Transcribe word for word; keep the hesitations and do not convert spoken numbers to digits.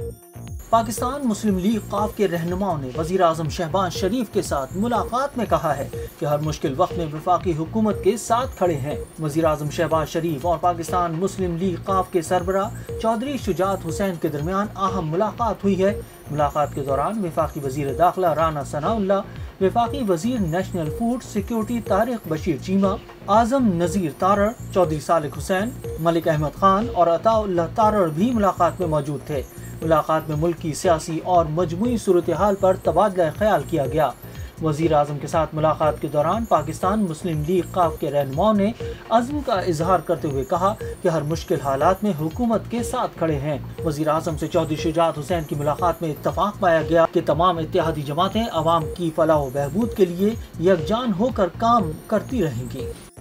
पाकिस्तान मुस्लिम league क़ाफ के रहनुमाओं ने वज़ीर आज़म शहबाज़ शरीफ के साथ मुलाकात में कहा है कि हर मुश्किल वक्त में वफाकी हुकूमत के साथ खड़े हैं। वज़ीर आज़म शहबाज़ शरीफ और पाकिस्तान मुस्लिम लीग क़ाफ के सरबरा चौधरी शुजात हुसैन के दरमियान अहम मुलाकात हुई है। मुलाकात के दौरान वफाकी वज़ीर दाखिला राना सनाउल्ला, वफाकी वज़ीर national food security Tariq Bashir Cheema, Azam Nazir Tarar, Chaudhry Saleh Hussain Malik Ahmad Khan और अता उल्ला तारड़ भी मुलाकात में मौजूद थे। मुलाकात में मुल्क की सियासी और मजमूई सूरत हाल पर तबादला ख्याल किया गया। वज़ीर आज़म के साथ मुलाकात के दौरान पाकिस्तान मुस्लिम लीग क़ाफ़ के रहनुमाओं ने अज़्म का इजहार करते हुए कहा कि हर मुश्किल हालात में हुकूमत के साथ खड़े हैं। वज़ीर आज़म से चौधरी शुजात हुसैन की मुलाकात में इत्तफ़ाक़ पाया गया कि तमाम इत्तेहादी जमातें अवाम की फलाह व बहबूद के लिए यकजान होकर काम करती रहेंगी।